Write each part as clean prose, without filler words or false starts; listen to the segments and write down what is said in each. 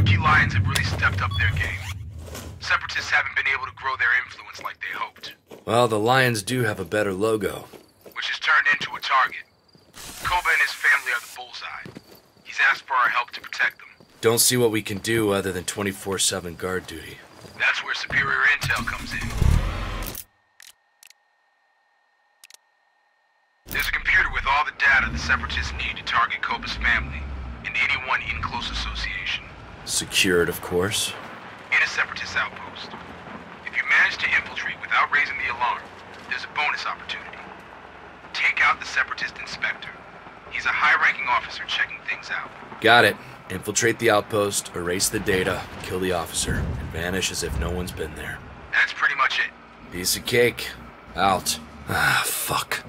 Rookie Lions have really stepped up their game. Separatists haven't been able to grow their influence like they hoped. Well, the Lions do have a better logo. Which has turned into a target. Koba and his family are the bullseye. He's asked for our help to protect them. Don't see what we can do other than 24/7 guard duty. That's where superior intel comes in. There's a computer with all the data the Separatists need to target Koba's family and anyone in close association. Secured, of course. In a Separatist outpost. If you manage to infiltrate without raising the alarm, there's a bonus opportunity. Take out the Separatist inspector. He's a high-ranking officer checking things out. Got it. Infiltrate the outpost, erase the data, kill the officer, and vanish as if no one's been there. That's pretty much it. Piece of cake. Out. Ah, fuck.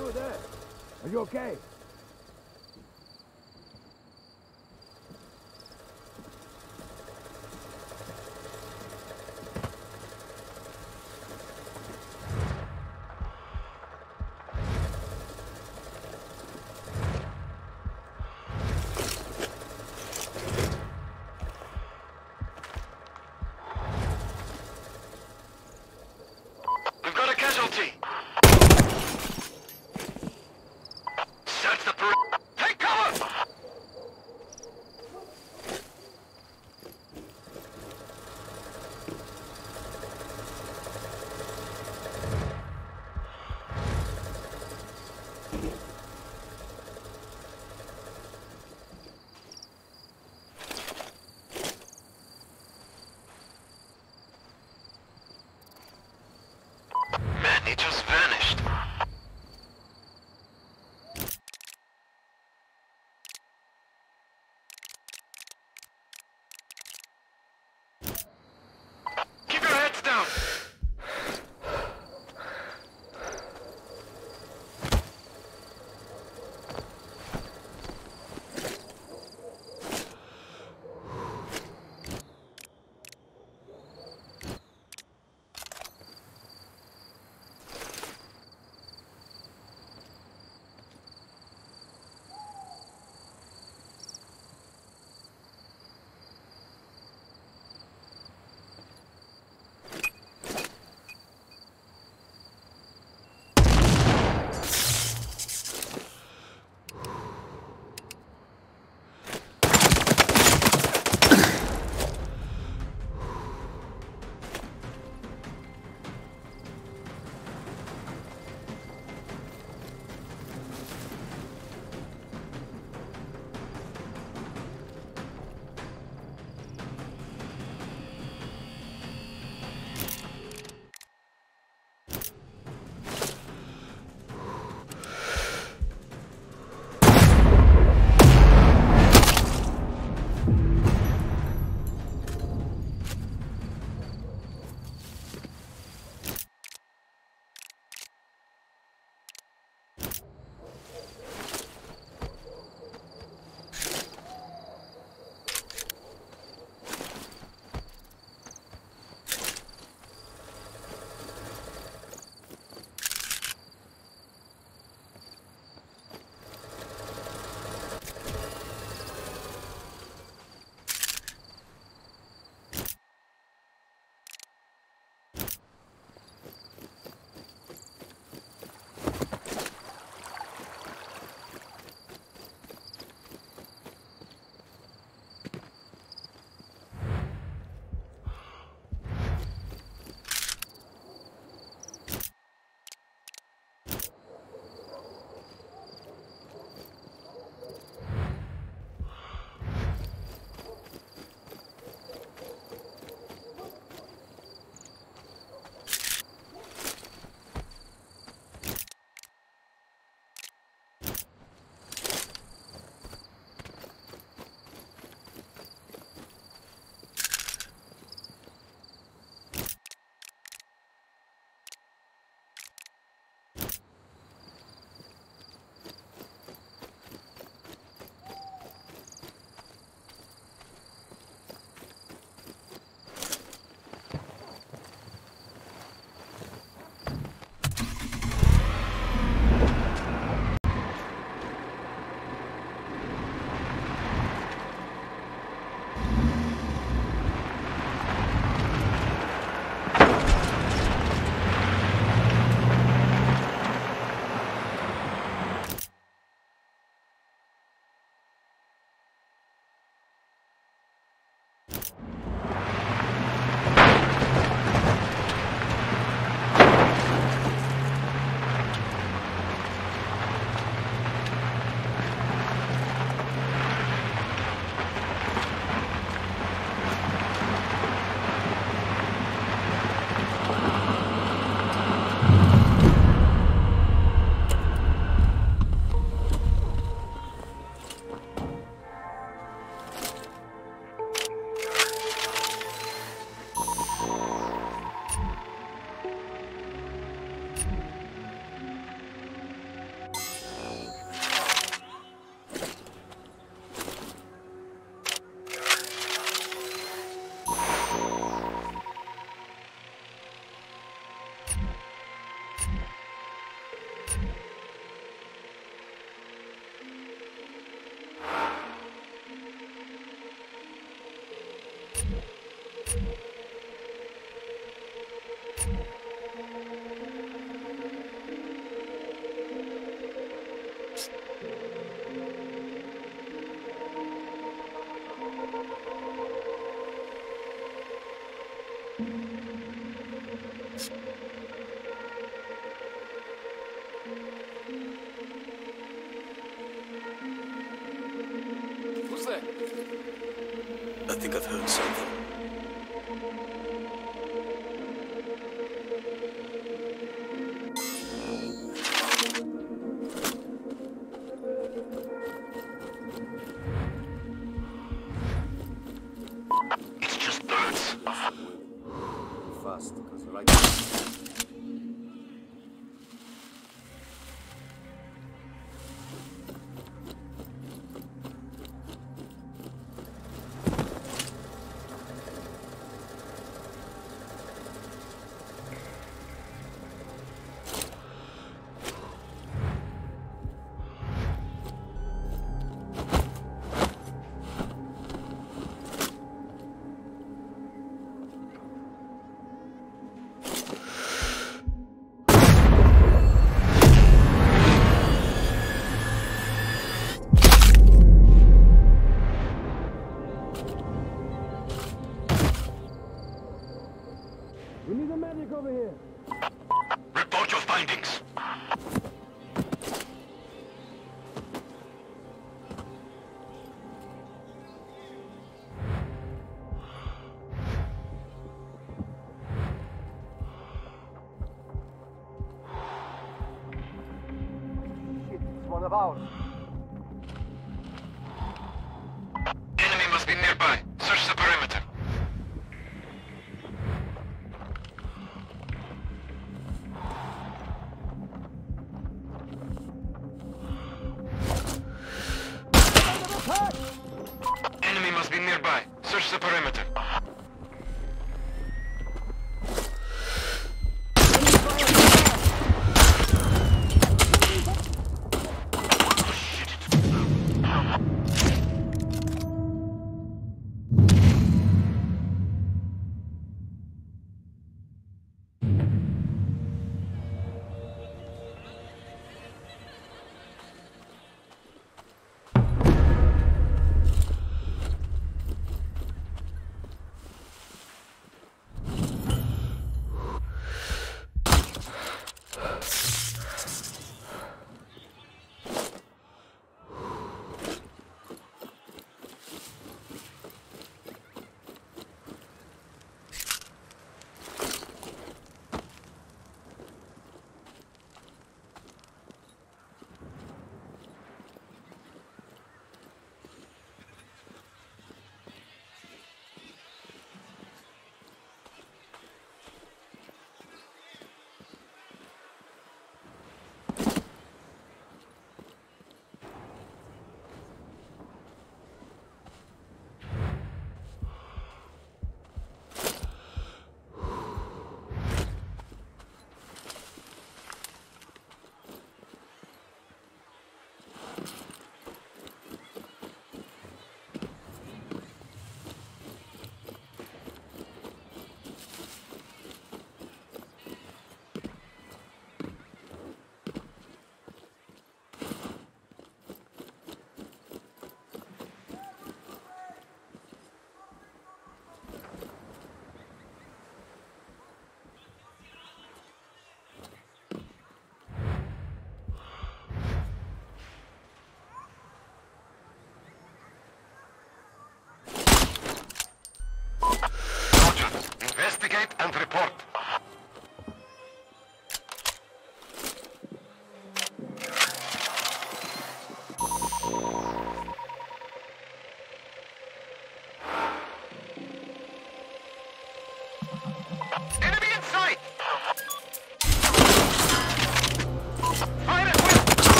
You there? Are you okay? We've got a casualty. I think I've heard something. It's just birds. Fast, because I like it. About. Enemy must be nearby. Search the perimeter. Watch the perimeter.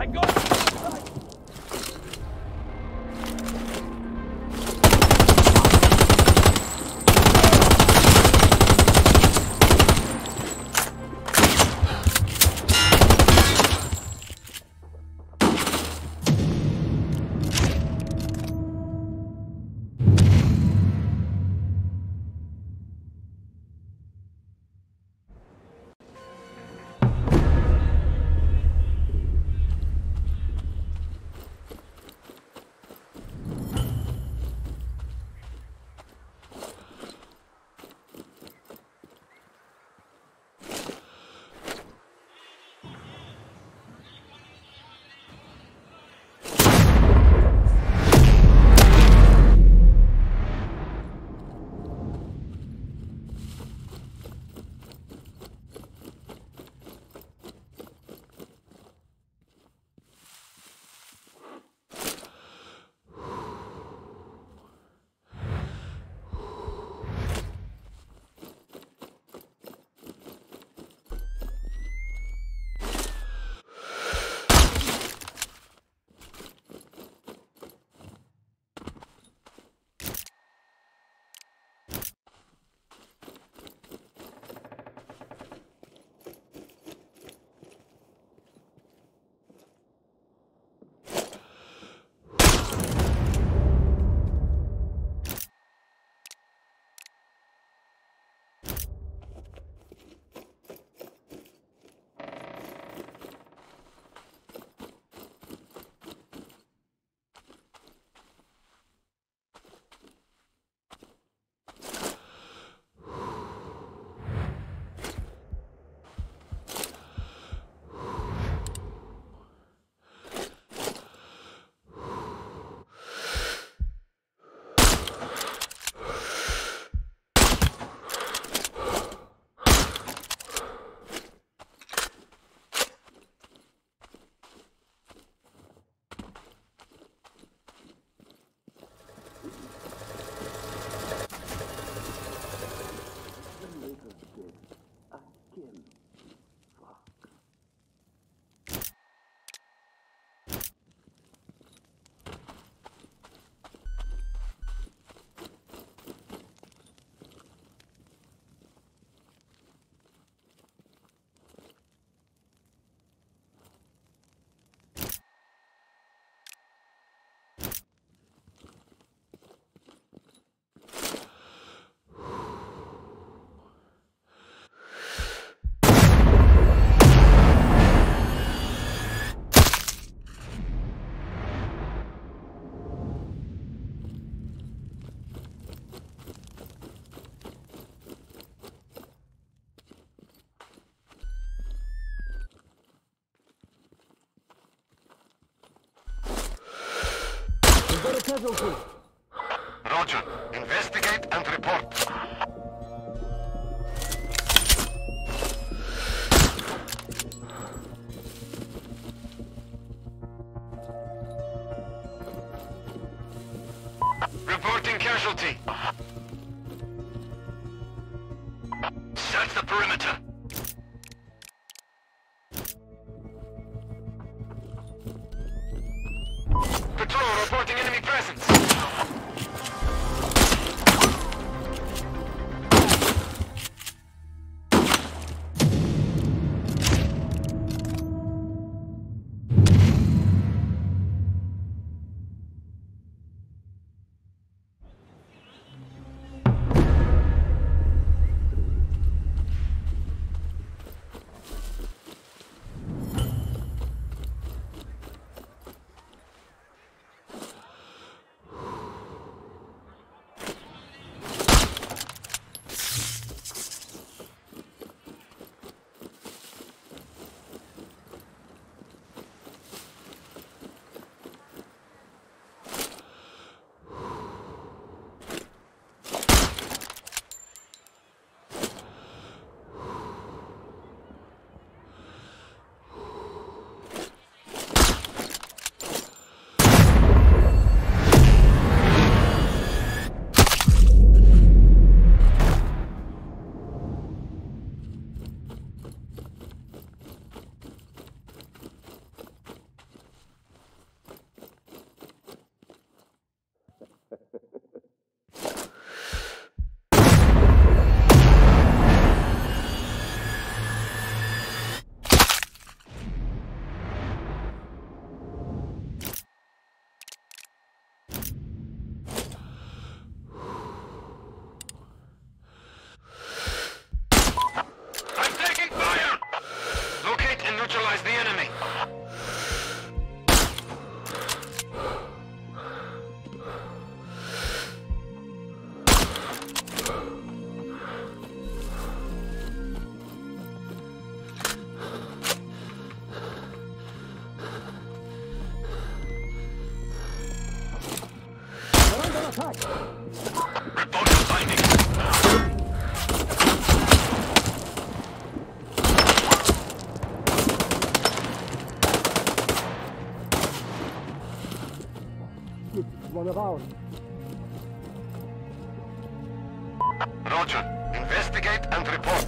I go! several crew. Roger. Investigate and report. Reporting casualty. Search the perimeter. Patrol reporting enemy presence. One of ours. Roger. Investigate and report.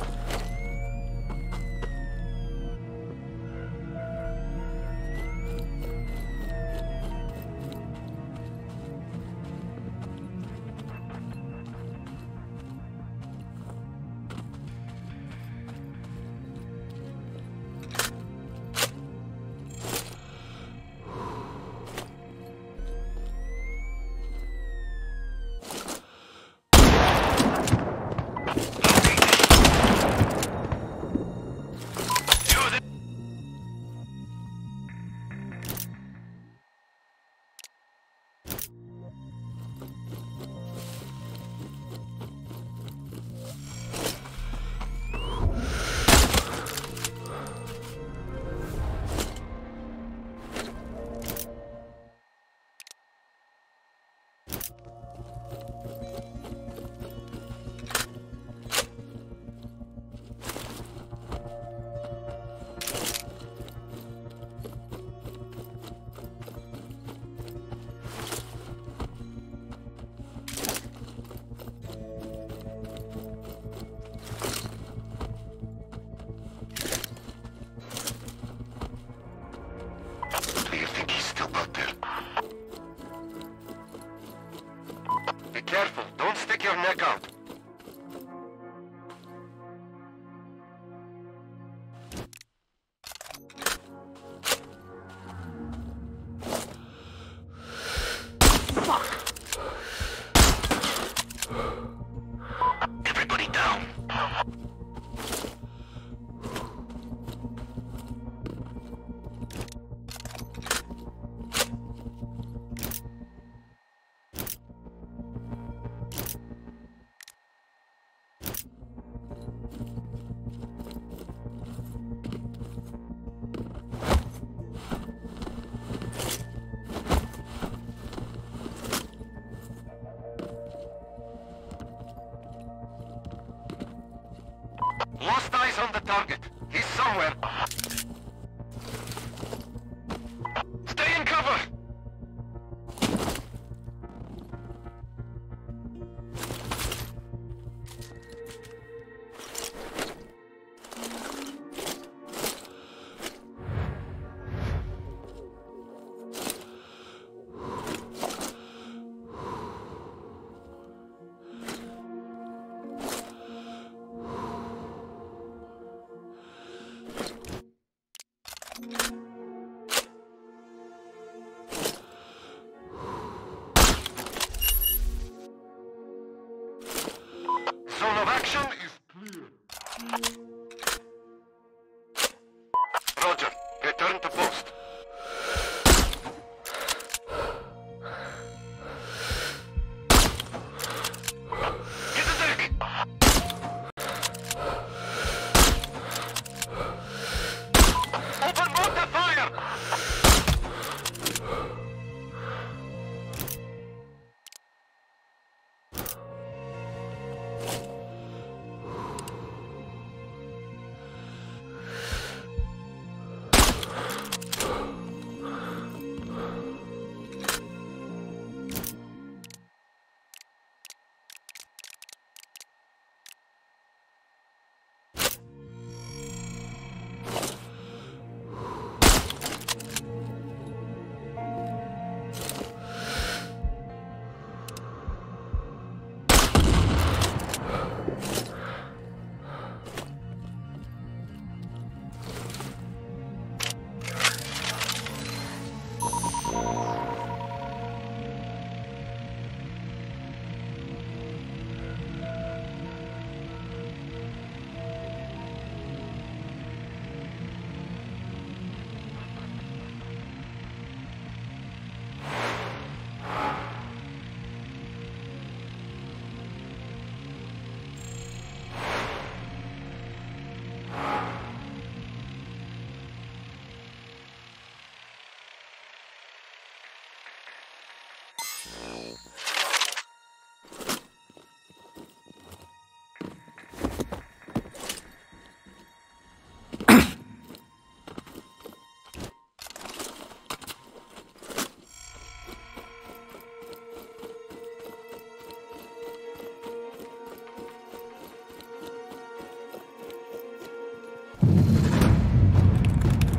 target. He's somewhere. Stay in cover!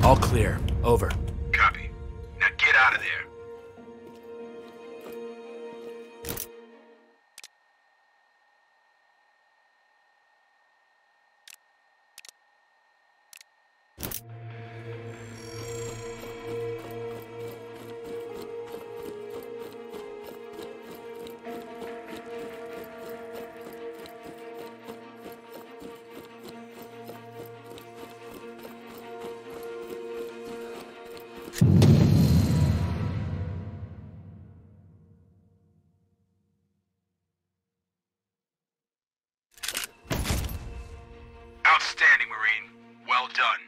All clear. Over. Copy. Now get out of there. Outstanding, Marine. Well done.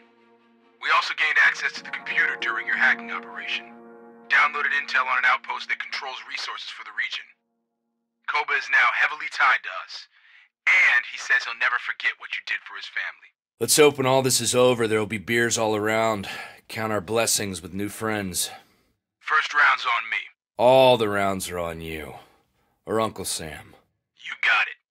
We also gained access to the computer during your hacking operation. Downloaded intel on an outpost that controls resources for the region. Koba is now heavily tied to us. And he says he'll never forget what you did for his family. Let's hope when all this is over, there'll be beers all around. Count our blessings with new friends. First round's on me. All the rounds are on you. Or Uncle Sam. You got it.